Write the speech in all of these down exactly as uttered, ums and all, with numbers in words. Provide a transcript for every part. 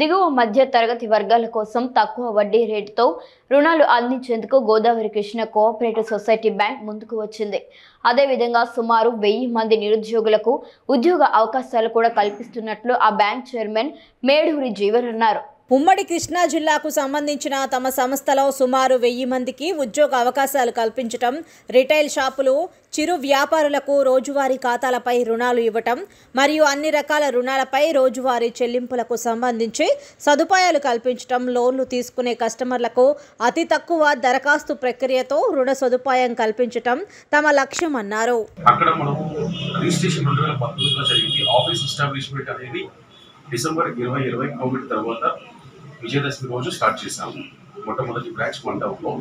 దిగువ మధ్య తరగతి వర్గాల కోసం తక్కువ వడ్డీ రేటుతో రుణాలు అందించేందుకు Godavari Krishna cooperative society bank ముందుకు వచ్చింది. అదేవిధంగా సుమారు వెయ్యి మంది నిరుద్యోగులకు ఉద్యోగ అవకాశాలు కూడా కల్పిస్తున్నట్లు ఆ బ్యాంక్ చైర్మన్ మేడూరి జీవన్ అన్నారు. ఉమ్మడి కృష్ణా జిల్లాకు సంబంధించిన తమ సంస్థలో సుమారు వెయ్యి మందికి ఉద్యోగ అవకాశాలు కల్పించటం, రిటైల్ షాపులు, చిరు వ్యాపారులకు రోజువారీ ఖాతాలపై రుణాలు ఇవ్వటం మరియు అన్ని రకాల రుణాలపై రోజువారీ చెల్లింపులకు సంబంధించి సదుపాయాలు కల్పించటం, లోన్లు తీసుకునే కస్టమర్లకు అతి తక్కువ దరఖాస్తు ప్రక్రియతో రుణ సదుపాయం కల్పించటం తమ లక్ష్యం అన్నారు. డిసెంబర్ ఇరవై ఇరవై కోవిడ్ తర్వాత విజయదశమి రోజు స్టార్ట్ చేశాము. మొట్టమొదటి బ్రాంచ్ మండపంలో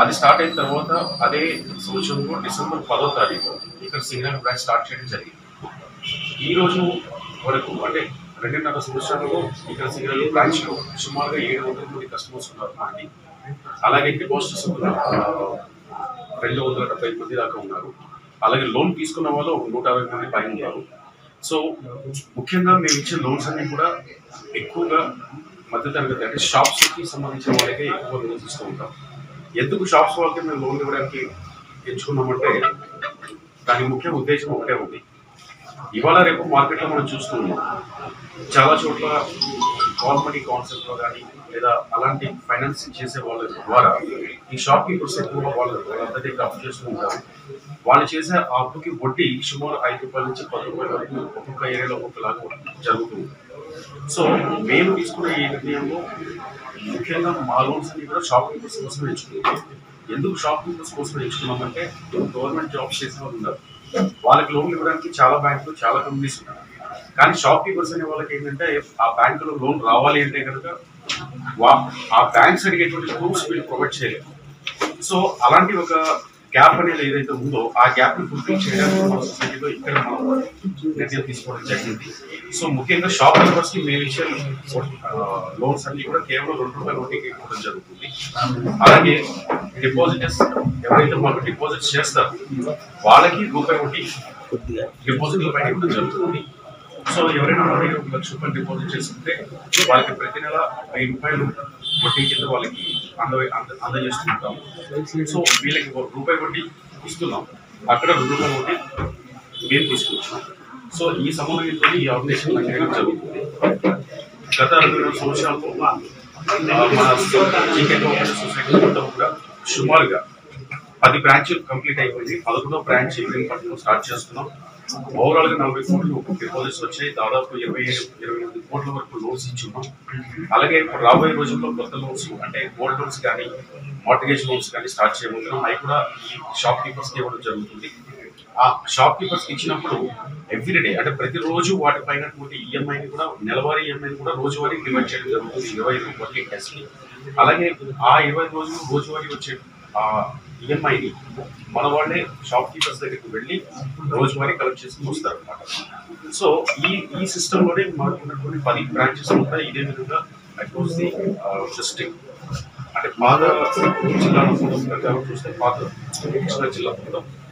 అది స్టార్ట్ అయిన తర్వాత అదే సంవత్సరంలో డిసెంబర్ పదో తారీఖు ఇక్కడ సింగల్ బ్రాంచ్ స్టార్ట్ చేయడం జరిగింది. ఈరోజు వరకు అంటే రెండున్నర సంవత్సరాలలో ఇక్కడ సింగల్ బ్రాంచ్లో సుమారుగా ఏడు వందల మంది కస్టమర్స్ ఉన్నారు మనకి. అలాగే డిపాజిటర్స్ కూడా రెండు వందల డెబ్బై మంది దాకా ఉన్నారు. అలాగే లోన్ తీసుకున్న వాళ్ళు నూట అరవై మంది పైన ఉన్నారు. సో ముఖ్యంగా మేము ఇచ్చే లోన్స్ అన్ని కూడా ఎక్కువగా మధ్యతరగతి అంటే షాప్స్కి సంబంధించిన వాళ్ళకే ఎక్కువ లోన్స్ ఇస్తూ ఉంటాం. ఎందుకు షాప్స్ వాళ్ళకి మేము లోన్ ఇవ్వడానికి ఎంచుకున్నామంటే దాని ముఖ్య ఉద్దేశం ఒకటే ఉంది. ఇవాళ రేపు మార్కెట్లో మనం చూస్తూ ఉన్నాం, చాలా చోట్ల గవర్నమెంట్ కాన్సెప్ట్లో కానీ లేదా అలాంటి ఫైనాన్సింగ్ చేసే వాళ్ళ ద్వారా ఈ షాప్కి ఇప్పుడు ఎక్కువగా వాళ్ళ వాళ్ళందరినీ అప్పు చేస్తూ ఉంటారు. వాళ్ళు చేసే ఆ అప్పుకి వడ్డీ సుమారు ఐదు రూపాయల నుంచి పది రూపాయల వరకు ఒక్కొక్క ఏరియాలో ఒక్కొక్కలాగా జరుగుతుంది. సో మేము తీసుకునే ఈ నిర్ణయంలో ముఖ్యంగా మా లోన్స్ అన్ని కూడా షాప్ పీపుల్స్ కోసం ఎంచుకున్నాం. ఎందుకు షాప్ పీపుల్స్ కోసం ఎంచుకున్నామంటే గవర్నమెంట్ జాబ్స్ చేసిన వాళ్ళు ఉన్నారు, వాళ్ళకి లోన్లు ఇవ్వడానికి చాలా బ్యాంకులు చాలా కంపెనీస్ ఉన్నాయి. కానీ షాప్ పీపుల్స్ అనే వాళ్ళకి ఏంటంటే ఆ బ్యాంకులో లోన్ రావాలి అంటే కనుక వా ఆ బ్యాంక్స్ అడిగేటువంటి ప్రూఫ్స్ వీళ్ళు ప్రొవైడ్ చేయలేదు. సో అలాంటి ఒక గ్యాప్ అనేది ఏదైతే ఉందో ఆ గ్యాప్ని ఫుల్ఫిల్ చేయడానికి మన సొసైటీలో ఇక్కడ మనం నిర్ణయం తీసుకోవడం జరిగింది. సో ముఖ్యంగా షాప్ మెంబర్స్కి మేము ఇచ్చే లోన్స్ అన్ని కూడా కేవలం రెండు రూపాయల వడ్డీకి ఇవ్వడం జరుగుతుంది. అలాగే డిపాజిటర్స్ ఎవరైతే మాకు డిపాజిట్స్ చేస్తారో వాళ్ళకి రూపాయి వడ్డీ డిపాజిట్లు పైన ఇవ్వడం జరుగుతుంది. సో ఎవరైనా ఒక లక్ష రూపాయలు డిపాజిట్ చేసుకుంటే వాళ్ళకి ప్రతి నెల వెయ్యి రూపాయలు వడ్డీ కింద వాళ్ళకి అంద అందజేస్తూ ఉంటాము. సో వీళ్ళకి రూపాయి వడ్డీ ఇస్తున్నాం, అక్కడ రెండు రూపాయల వడ్డీ మేము తీసుకుంటున్నాం. సో ఈ సమన్వయంతో ఈ ఆర్గనైజేషన్ లక్ష్యం జరుగుతుంది. గత అరవై రెండు సంవత్సరాల్లో మన సొసైటీ మొత్తం కూడా సుమారుగా పది బ్రాంచ్లు కంప్లీట్ అయిపోయింది. పదకొండో బ్రాంచ్ ఏప్రిల్ పట్టులో స్టార్ట్ చేస్తున్నాం. ఓవరాల్గా నలభై కోట్లు డిపాజిట్స్ వచ్చాయి, దాదాపు ఇరవై ఏడు ఇరవై ఎనిమిది కోట్ల వరకు లోన్స్ ఇచ్చున్నాం. అలాగే ఇప్పుడు రాబోయే రోజుల్లో కొత్త లోన్స్ అంటే గోల్డ్ లోన్స్ కానీ మార్టిగేజ్ లోన్స్ కానీ స్టార్ట్ చేయబోతున్నాం. అవి కూడా ఈ షాప్ కీపర్స్కి ఇవ్వడం జరుగుతుంది. ఆ షాప్ కీపర్స్కి ఇచ్చినప్పుడు ఎవ్రీడే అంటే ప్రతిరోజు వాటిపైన ఈఎంఐని కూడా నెలవారీ ఈఎంఐని కూడా రోజువారీ డివైడ్ చేయడం జరుగుతుంది ఇరవై ఐదు వడ్డీ టెస్ట్ని. అలాగే ఆ ఇరవై రోజులు రోజువారీ వచ్చే ఈఎంఐని మన వాళ్ళే షాప్ కీపర్స్ దగ్గరికి వెళ్ళి రోజువారీ కలెక్ట్ చేసుకుని వస్తారు అనమాట. సో ఈ ఈ సిస్టంలోనే మాకున్నటువంటి పది బ్రాంచెస్ కూడా ఇదే విధంగా అక్రోస్ ది డిస్ట్రిక్ట్ అంటే పాత జిల్లా మొత్తం చూస్తే పాత జిల్లా మొత్తం